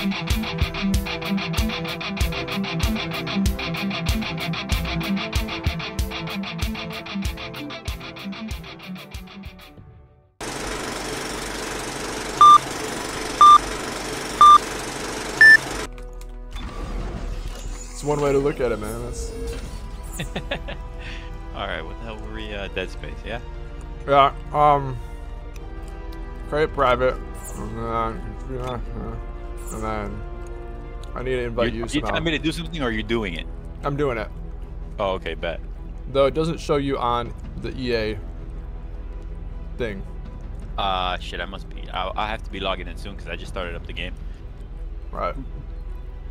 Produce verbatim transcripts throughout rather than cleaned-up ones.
It's one way to look at it, man. That's... Alright, what the hell were we, uh, Dead Space, yeah? Yeah, um... Create private. And then... I need to invite you, you somehow. Are you telling me to do something, or are you doing it? I'm doing it. Oh, okay, bet. Though it doesn't show you on the E A... thing. Uh, shit, I must be... I, I have to be logging in soon, because I just started up the game. Right.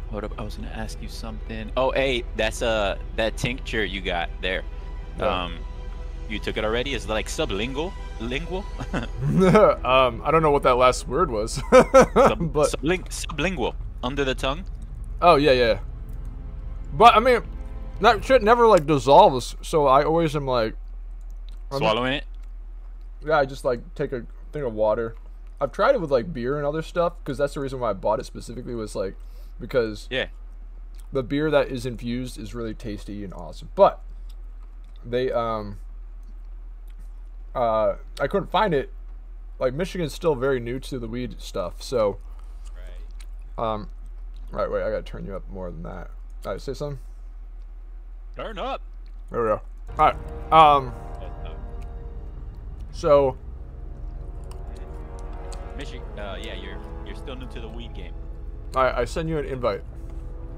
Hold up, I was gonna ask you something. Oh, hey, that's uh that tincture you got there. Yeah. Um, you took it already? Is it like sublingual? Lingual? um, I don't know what that last word was. Sub but subling sublingual, under the tongue. Oh yeah, yeah. But I mean, that shit never like dissolves, so I always am like I'm swallowing it. Yeah, I just like take a thing of water. I've tried it with like beer and other stuff because that's the reason why I bought it specifically was like. Because yeah, the beer that is infused is really tasty and awesome. But they, um, uh, I couldn't find it. Like Michigan's still very new to the weed stuff, so. Right. Um, right. Wait, I gotta turn you up more than that. All right, say something. Turn up. There we go. All right. Um. So. Michigan. Uh, yeah, you're you're still new to the weed game. I, I send you an invite.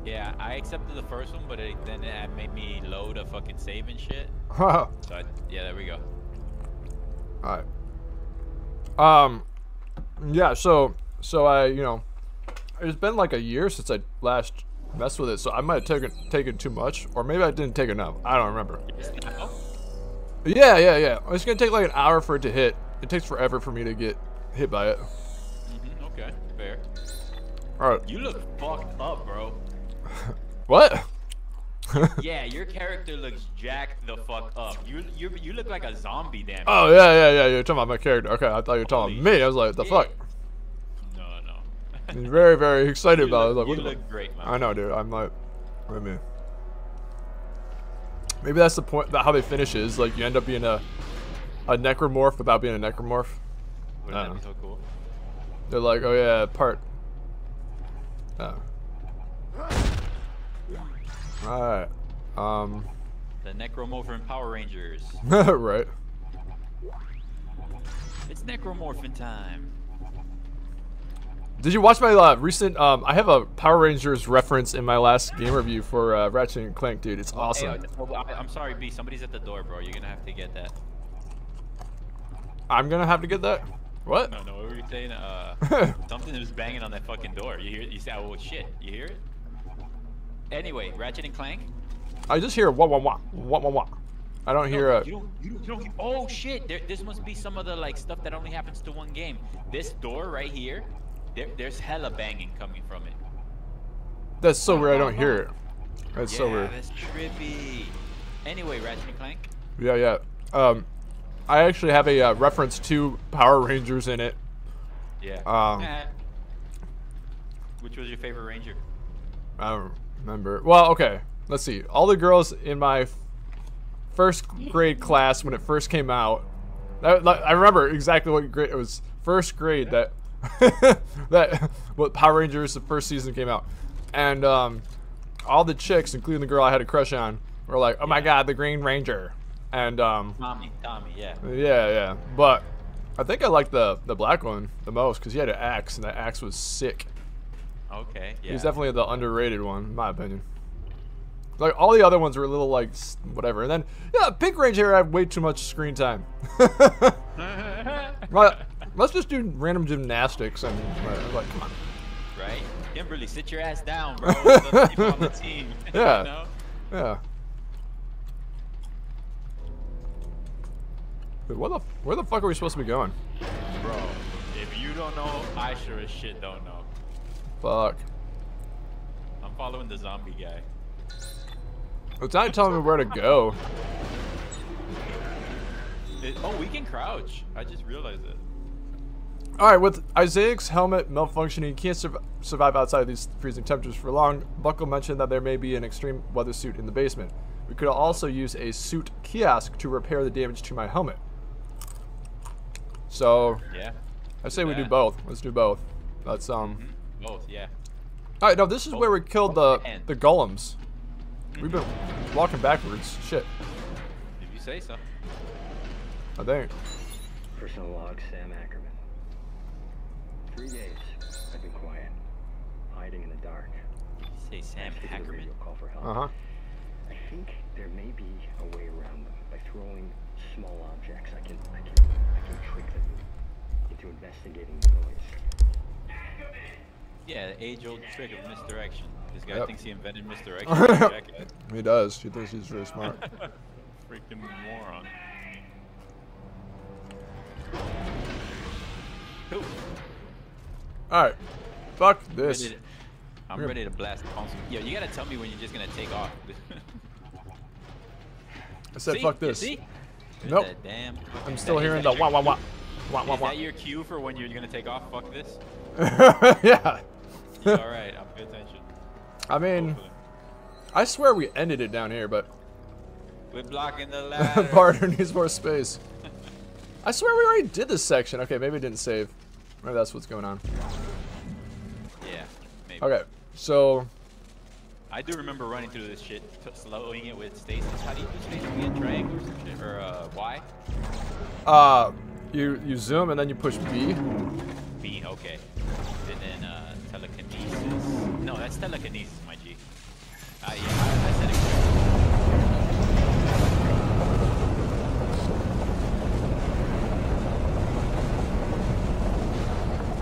Yeah, I accepted the first one, but it, then it made me load a fucking save and shit. so I, yeah, there we go. All right. Um, yeah. So, so I, you know, it's been like a year since I last messed with it, so I might have taken taken too much, or maybe I didn't take enough. I don't remember. Yeah, yeah, yeah. It's gonna take like an hour for it to hit. It takes forever for me to get hit by it. Mm-hmm, okay, fair. Alright. You look fucked up, bro. What? Yeah, your character looks jacked the fuck up. You you you look like a zombie, damn. Oh yeah yeah yeah. You're talking about my character. Okay, I thought you were talking about me. I was like, the fuck. No no. I'm very very excited about it. I was like, what the fuck? You look great, man. I know, dude. I'm like, what do you mean? Maybe that's the point. That how they finish is like you end up being a a necromorph without being a necromorph. Wouldn't that be so cool? They're like, oh yeah, part. Oh. Alright. Um. The Necromorph in Power Rangers. Right. It's Necromorphin time. Did you watch my uh, recent? Um, I have a Power Rangers reference in my last game review for uh, Ratchet and Clank, dude. It's awesome. Hey, I, I'm sorry, B. Somebody's at the door, bro. You're gonna have to get that. I'm gonna have to get that? What? No, no, what were you saying? Uh, something was banging on that fucking door. You hear? You say, "Oh shit!" You hear it? Anyway, Ratchet and Clank. I just hear wah wah wah wah wah wah. I don't no, hear a. You don't, you don't, you don't, oh shit! There, this must be some of the like stuff that only happens to one game. This door right here, there, there's hella banging coming from it. That's so weird. I don't hear it. That's yeah, so weird. That's trippy. Anyway, Ratchet and Clank. Yeah, yeah. Um. I actually have a uh, reference to Power Rangers in it. Yeah. Um, Which was your favorite Ranger? I don't remember. Well, okay. Let's see. All the girls in my first grade class when it first came out. That, like, I remember exactly what grade it was. First grade yeah. that that what Power Rangers the first season came out, and um, all the chicks, including the girl I had a crush on, were like, "Oh yeah. my God, the Green Ranger." And um Tommy, Tommy, yeah. Yeah, yeah. But I think I liked the the black one the most because he had an axe, and that axe was sick. Okay, yeah. He's definitely the underrated one, in my opinion. Like all the other ones were a little like whatever. And then yeah, Pink Ranger had way too much screen time. But let's just do random gymnastics and like, like come on. Right, Kimberly, sit your ass down, bro. The people on the team. Yeah. You know? Yeah. Dude, what the, where the fuck are we supposed to be going? Bro, if you don't know, I sure as shit don't know. Fuck. I'm following the zombie guy. It's not telling me where to go. It, oh, we can crouch. I just realized it. Alright, with Isaac's helmet malfunctioning, he can't sur survive outside of these freezing temperatures for long. Buckle mentioned that there may be an extreme weather suit in the basement. We could also use a suit kiosk to repair the damage to my helmet. So, yeah, I say yeah. we do both. Let's do both. That's, um... Mm-hmm. Both, yeah. Alright, no, this is both. where we killed both the, the golems. Mm-hmm. We've been walking backwards. Shit. If you say so. I think. Personal log, Sam Ackerman. Three days, I've been quiet, hiding in the dark. Say Sam Ackerman. Call for help. Uh-huh. I think there may be a way around them by throwing small objects. I can, I can, I can trick them into investigating the noise. Yeah, the age-old trick of misdirection. This guy yep. thinks he invented misdirection. He does. He thinks he's very smart. Freaking moron. Ooh. Alright, fuck this. I'm ready to, I'm ready to blast the console. Yo, you gotta tell me when you're just gonna take off. I said see? fuck this. See? Nope. Damn. I'm is still that, hearing the wah wah wah. Wah wah wah. Is that your cue for when you're gonna take off? Fuck this? Yeah. Alright, I'll pay attention. I mean, hopefully. I swear we ended it down here, but. We're blocking the ladder. Barter needs more space. I swear we already did this section. Okay, maybe it didn't save. Maybe that's what's going on. Yeah, maybe. Okay, so... I do remember running through this shit, slowing it with stasis. How do you do stasis? You get triangle or some shit, or uh, Y? Uh, you, you zoom and then you push B. B, okay. And then uh, telekinesis. No, that's telekinesis, my G. Uh, yeah, I, I said it.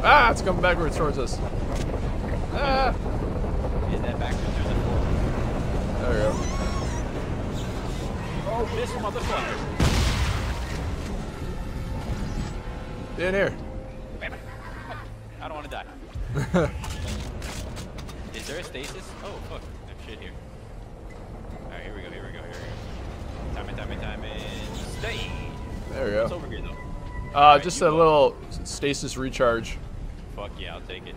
Ah, it's coming backwards towards us. Ah. Is that backwards or the forward? There we go. Oh, this motherfucker. Get in here. I don't want to die. Is there a stasis? Oh, fuck. There's shit here. Alright, here we go, here we go, here we go. Time it, time it, time it. Stay. There we go. It's over here, though. Uh, right, just a little stasis recharge. Fuck yeah, I'll take it.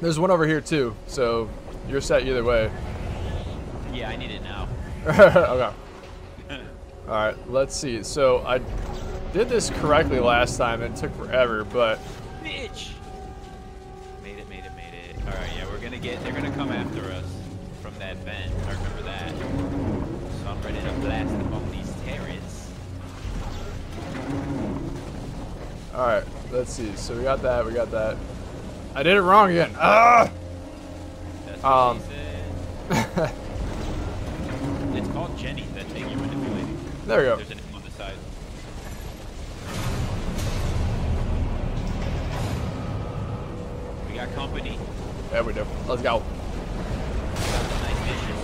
There's one over here too, so you're set either way. Yeah, I need it now. Okay. Alright, let's see. So I did this correctly last time and it took forever, but... Bitch! Made it, made it, made it. Alright, yeah, we're gonna get... They're gonna come after us from that vent. I remember that. So I'm ready to blast them up these turrets. Alright, let's see. So we got that, we got that. I did it wrong again. Ah! That's what um. It's called Jenny, that thing you're manipulating. There we go. There's an M on the side. We got company. Yeah, we do. Let's go. Nice mission.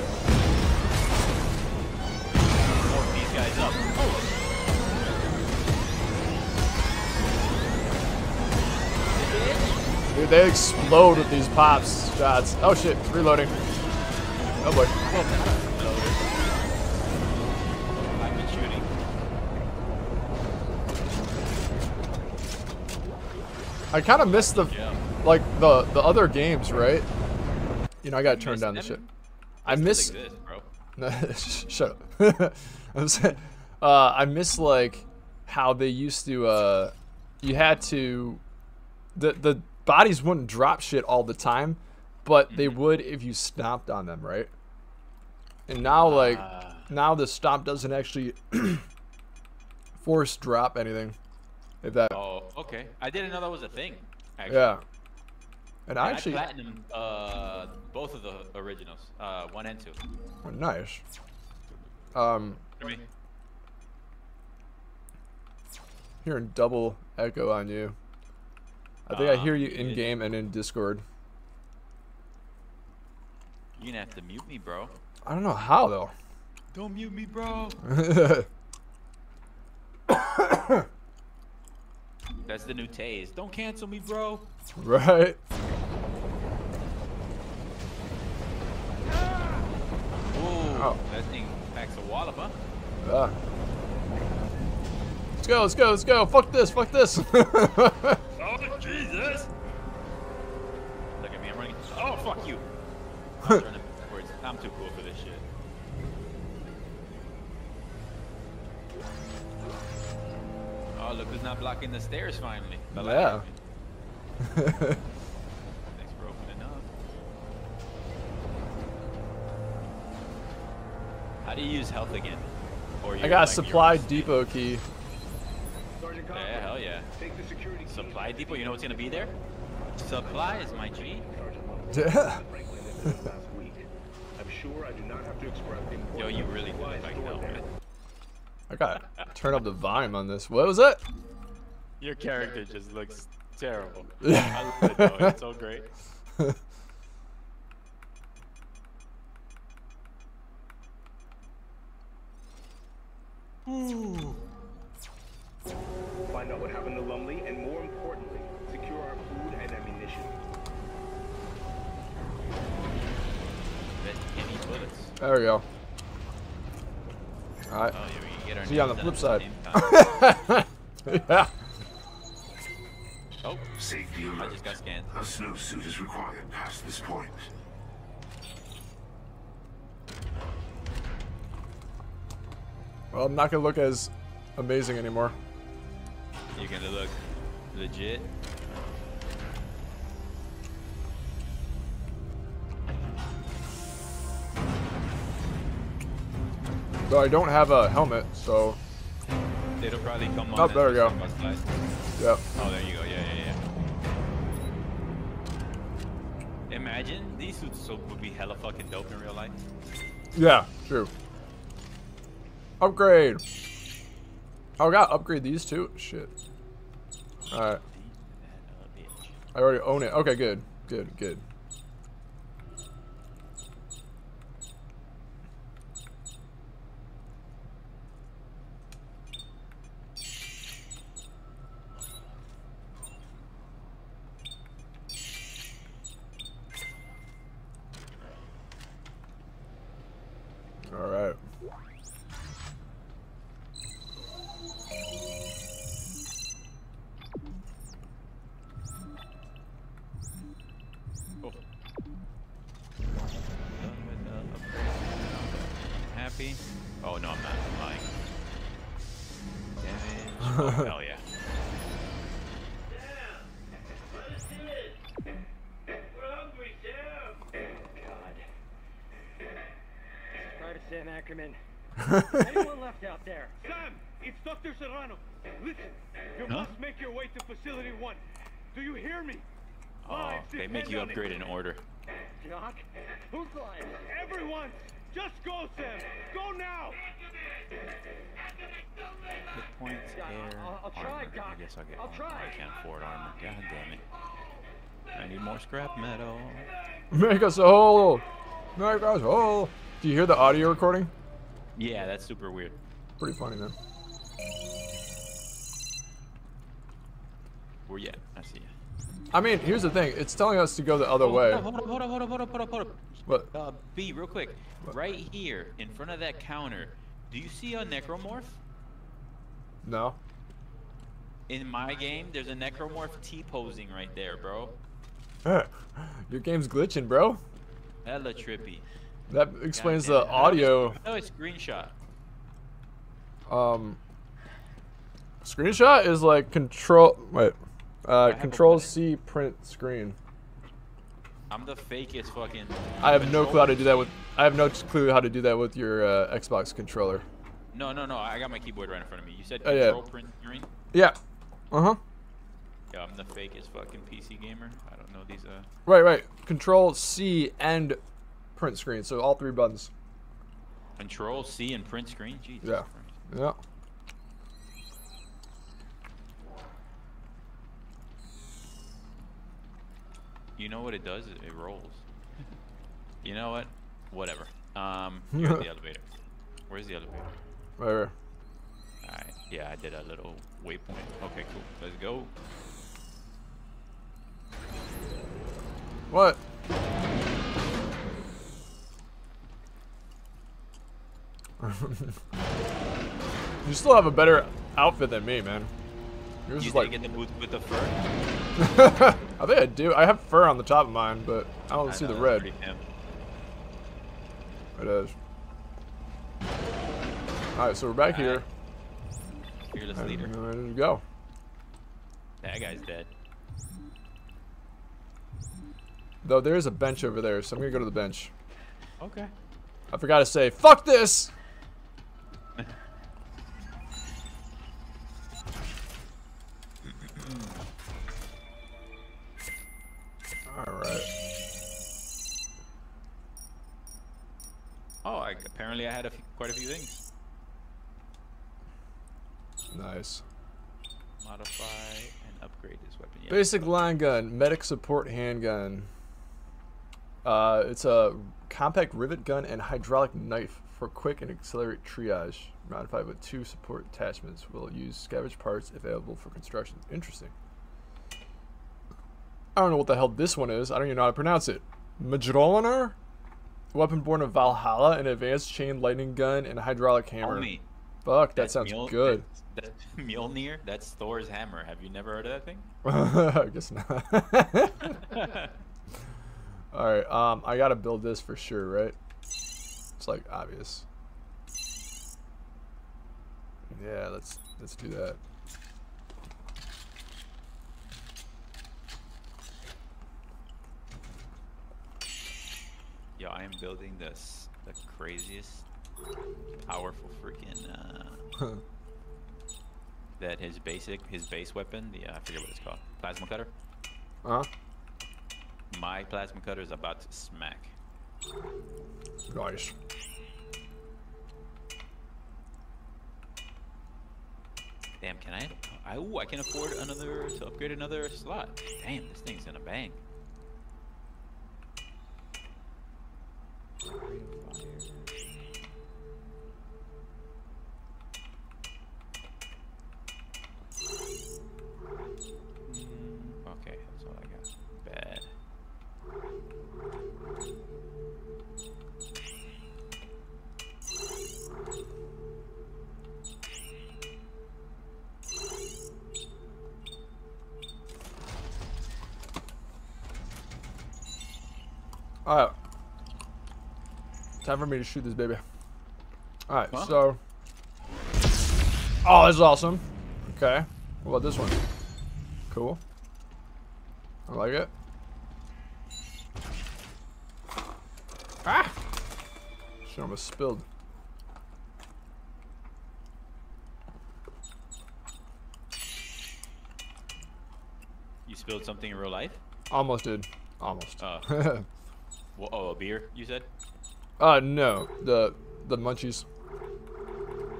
Warp these guys up. Oh! Dude, they explode with these pops shots. Oh shit, reloading. Oh boy. Whoa. I've been shooting. I kind of missed the, like the the other games, right? You know, I got turned down the shit. I miss. Shut up. I'm saying, uh, I miss like how they used to. Uh, you had to. The the. Bodies wouldn't drop shit all the time, but they would if you stomped on them, right? And now, like, uh, now the stomp doesn't actually force drop anything. If that. Oh, okay. I didn't know that was a thing. Actually. Yeah. And, and I actually platinum uh, both of the originals, uh, one and two. Oh, nice. Um. Hearing double echo on you. I think um, I hear you in game and in Discord. You're gonna have to mute me, bro. I don't know how though. Don't mute me, bro. That's the new tase. Don't cancel me, bro. Right. Ah! Oh, that thing packs a wallop, huh? Yeah. Let's go, let's go, let's go. Fuck this, fuck this. running. Oh, fuck you! I'm trying to make words. I'm too cool for this shit. Oh, look who's not blocking the stairs finally. But yeah. Thanks for opening up. How do you use health again? Or I got like a supply depot key. Yeah, hell yeah. Supply depot, you know what's gonna be there? Supply is my G. Yeah. Yo, you really did it like that, man. I gotta turn up the volume on this. What was that? Your character just looks terrible. I love it though, it's so great. Ooh. Find out what happened to Lumley and more importantly, secure our food and ammunition. There we go. Alright. Oh, yeah, we can get our See you on the flip side. Yeah. Oh, Save the alert. I just got scanned. A snowsuit is required past this point. Well, I'm not gonna look as amazing anymore. You're gonna look legit. So I don't have a helmet, so it'll probably come on. Oh, there we go. Yep. Oh, there you go. Yeah, yeah, yeah. Imagine these suits would be hella fucking dope in real life. Yeah, true. Upgrade. Oh god, upgrade these two. Shit. All right. I already own it. Okay, good, good, good. Sam Ackerman. Anyone left out there? Sam, it's Doctor Serrano. Listen, you huh? must make your way to Facility One. Do you hear me? Oh, lives they make you upgrade in order. Doc, who's lying? Everyone, just go, Sam. Go now. The points air I'll, I'll try, armor. Doc. I guess I'll get. I'll try. I can't afford armor. God damn it. I need more scrap metal. Make us whole. Make us whole. Do you hear the audio recording? Yeah, that's super weird. Pretty funny, man. Where you at? I see you. I mean, here's the thing. It's telling us to go the other hold way. Up, hold up, hold up, hold up, hold up, hold up, hold up. What? Uh, B, real quick. What? Right here, in front of that counter, do you see a Necromorph? No. In my game, there's a Necromorph T-posing right there, bro. Your game's glitching, bro. Hella trippy. That explains the audio. No, it's screenshot. Um, screenshot is like control. Wait, uh, control C, print screen. I'm the fakest fucking. I have no clue how to do that with. I have no clue how to do that with your uh, Xbox controller. No, no, no. I got my keyboard right in front of me. You said control oh, yeah. print screen. Yeah. Uh huh. Yeah, I'm the fakest fucking P C gamer. I don't know these. Uh. Right, right. Control C and. Print screen, so all three buttons. Control C and print screen. Jesus yeah. Christ. Yeah. You know what it does? It rolls. You know what? Whatever. Um, you're at the elevator. Where's the elevator? Right here. All right. Yeah, I did a little waypoint. Okay, cool. Let's go. What? You still have a better outfit than me, man. Yours you is like get the boots with the fur. I think I do. I have fur on the top of mine, but I don't I see know, the red. It is. Alright, so we're back All here. Right. Fearless and leader. Ready to go. That guy's dead. Though there is a bench over there, so I'm gonna go to the bench. Okay. I forgot to say, fuck this! Alright. Oh, I, apparently I had a few, quite a few things. Nice. Modify and upgrade this weapon. Yeah, basic line gun, medic support handgun. Uh, it's a compact rivet gun and hydraulic knife for quick and accelerate triage. Modified with two support attachments. Will use scavenge parts available for construction. Interesting. I don't know what the hell this one is. I don't even know how to pronounce it. Mjolnir? Weapon born of Valhalla, an advanced chain lightning gun, and a hydraulic hammer. Tommy. Fuck, that that's sounds Mjol good. That's, that's Mjolnir? That's Thor's hammer. Have you never heard of that thing? I guess not. Alright, um, I gotta build this for sure, right? It's like obvious. Yeah, let's let's do that. Yo, I am building this the craziest, powerful freaking uh, that his basic his base weapon, the uh, I forget what it's called, plasma cutter. Uh huh. My plasma cutter is about to smack. Nice. Damn, can I? I ooh, I can afford another to upgrade another slot. Damn, this thing's gonna bang. Alright, time for me to shoot this baby. Alright, huh? So... Oh, this is awesome. Okay, what about this one? Cool. I like it. Ah! Shit almost spilled. You spilled something in real life? Almost did. Almost. Uh. Well, oh, a beer, you said? Uh, no, the the munchies.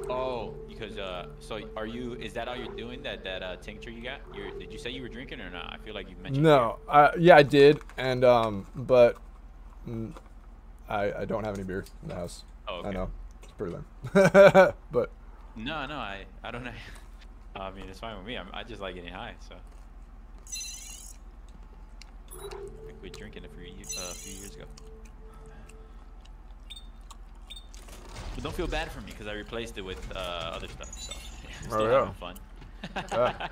Oh, because uh, so are you? Is that all you're doing? That that uh, tincture you got? You're, did you say you were drinking or not? I feel like you mentioned. No, uh, yeah, I did, and um, but mm, I I don't have any beer in the house. Oh, okay. I know, it's pretty lame. But no, no, I I don't know. I mean, it's fine with me. I'm, I just like getting high, so. I quit drinking a few, uh, a few years ago. But don't feel bad for me because I replaced it with uh, other stuff. So yeah, still oh, yeah. having fun. Yeah.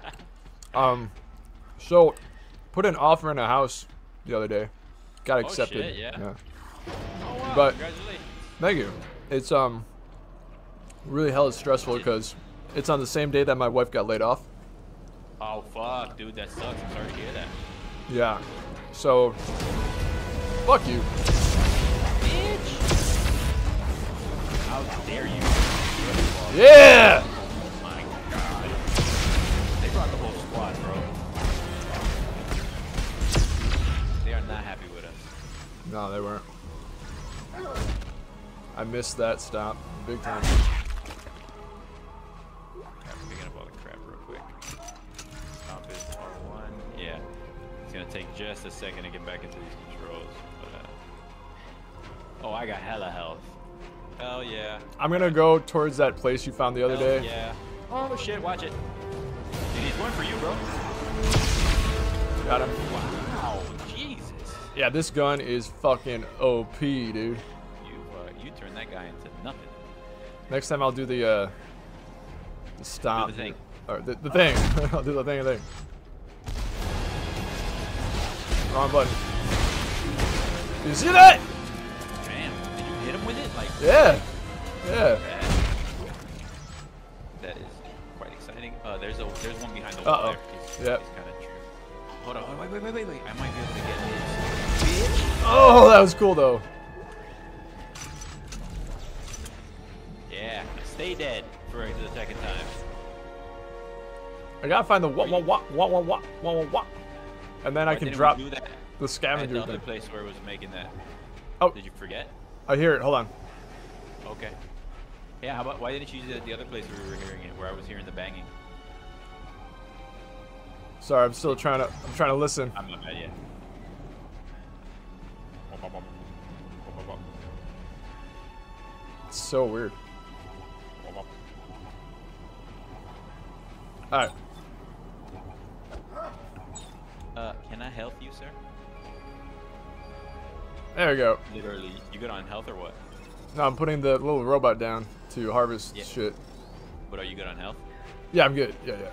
Um, so put an offer in a house the other day. Got accepted. Oh, shit, yeah. yeah. Oh, wow. But congratulations. Thank you. It's um really hella stressful because it's on the same day that my wife got laid off. Oh fuck, dude, that sucks. I'm sorry to hear that. Yeah, so fuck you. Bitch. How dare you? Yeah! Oh my god. They brought the whole squad, bro. They are not happy with us. No, they weren't. I missed that stop big time. I'm picking up all the crap real quick. Stop is R one. Yeah. It's gonna take just a second to get back into these controls. But, uh, oh, I got hella health. Hell yeah. I'm gonna go towards that place you found the other Hell day. Yeah. Oh shit, watch it. Dude, he's going for you, bro. Got him. Wow, Jesus. Yeah, this gun is fucking O P, dude. You, uh, you turned that guy into nothing. Next time I'll do the, uh, the stomp. Do the thing. Or the, the thing. I'll do the thing, the thing. Wrong button. You see that? Damn. Did you hit him with it? Like. Yeah. Yeah. That is quite exciting. Uh, there's a there's one behind the wall. Uh oh. There. Yep. Kind of true. Hold on. Wait, wait, wait, wait, wait. I might be able to get his. Oh, that was cool though. Yeah. Stay dead for the second time. I gotta find the what, what, what, what, what, what, what, what, and then I can drop the scavenger. The other place where it was making that. Oh. Did you forget? I hear it. Hold on. Okay. Yeah. How about? Why didn't you use it at the other place where we were hearing it, where I was hearing the banging? Sorry, I'm still trying to. I'm trying to listen. I'm not bad yet. It's so weird. All right. Uh, can I help you, sir? There we go. Literally, you good on health or what? No, I'm putting the little robot down to harvest yeah. shit. But are you good on health? Yeah, I'm good. Yeah, yeah.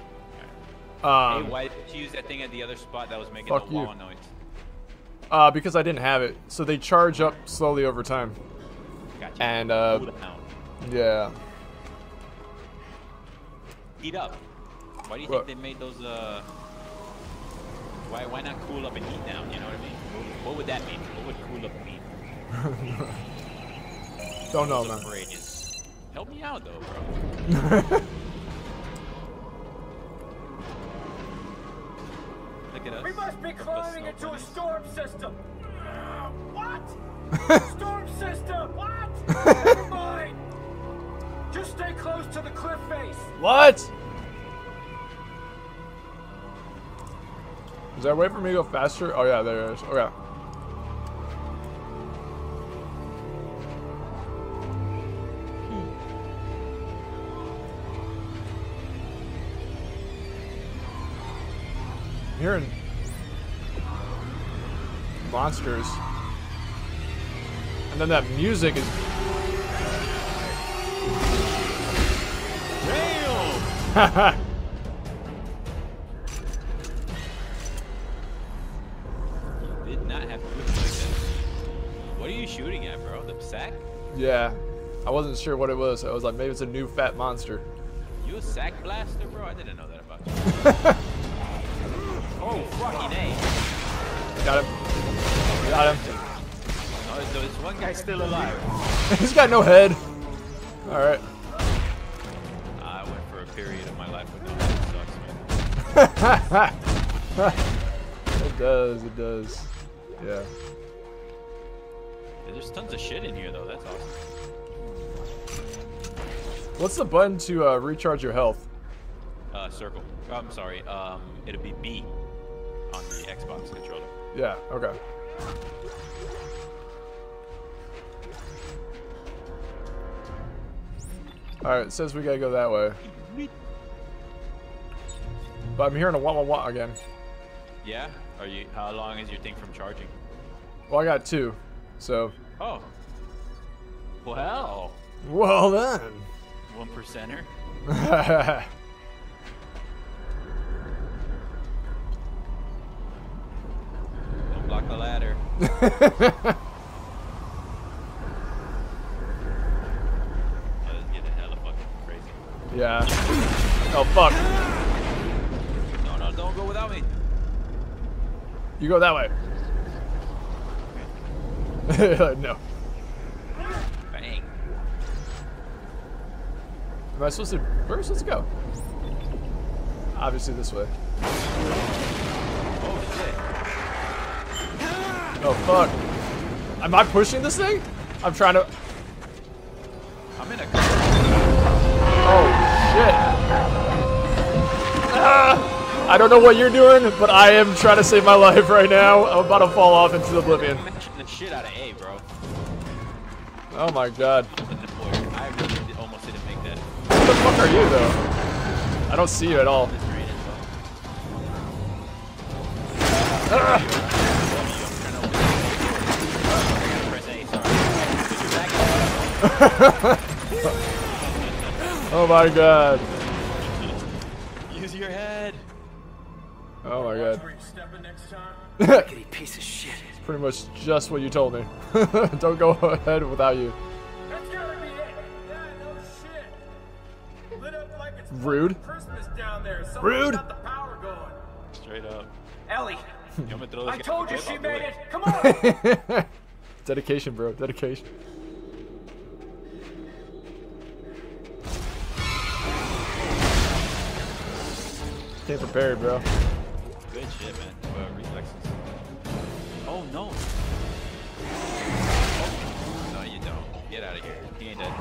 Right. Um, hey, why did you use that thing at the other spot that was making the wall noise? Uh, because I didn't have it. So they charge up slowly over time. Gotcha. And uh, yeah. Heat up. Why do you what? think they made those? Uh, why why not cool up and heat down? You know what I mean? What, what would that mean? What would cool up mean? Don't know, man. Outrageous. Help me out though, bro. Look at us. We must be climbing into a storm system. Uh, what? Storm system? What? Never mind. Just stay close to the cliff face. What? Is there a way for me to go faster? Oh yeah, there it is. Okay. Hmm. Hearing monsters, and then that music is. Haha. Yeah, I wasn't sure what it was. I was like, maybe it's a new fat monster. You a sack blaster, bro? I didn't know that about you. Oh, fucking A. Got him. Got him. No, so this one guy's still alive. He's got no head. All right. I went for a period of my life with no head. It sucks, man. It does. It does. Yeah. There's tons of shit in here, though. That's awesome. What's the button to uh, recharge your health? Uh, circle. Oh, I'm sorry. Um, it'll be B on the Xbox controller. Yeah. Okay. All right. It says we gotta go that way. But I'm hearing a wah wah wah again. Yeah. Are you? How long is your thing from charging? Well, I got two. So. Oh. Well. Well then. One percenter. Don't block the ladder. Let's get the hella fucking crazy. Yeah. Oh fuck. No, no, don't go without me. You go that way. No. Bang. Am I supposed to first? Let's go. Obviously this way. Oh shit. Oh fuck. Am I pushing this thing? I'm trying to. I'm in a. Oh shit. Ah, I don't know what you're doing, but I am trying to save my life right now. I'm about to fall off into oblivion. Shit out of A, bro. Oh my god. I really almost didn't make that. Who the fuck are you, though? I don't see you at all. Oh my god. Use your head. Oh my god. Rickety piece of shit. Pretty much just what you told me. Don't go ahead without you. That's gotta be it. Yeah, no shit. Lit up like it's rude. Christmas down there. Rude. Got the power going. Straight up. Ellie. I told you she made it. Come on. Dedication, bro. Dedication. Can't prepare, bro. Good shit, man. Well, reflexes. Oh no! Oh. No, you don't. Get out of here. He ain't dead.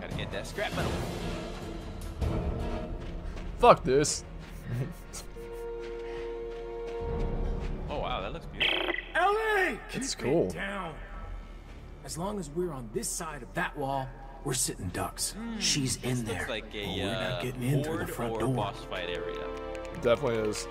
Gotta get that scrap metal. Fuck this. Oh wow, that looks beautiful. Ellie! It's cool. As long as we're on this side of that wall, we're sitting ducks. Mm, She's in there. Looks like a, well, we're not getting uh, in through the front door. Boss fight area. Definitely is.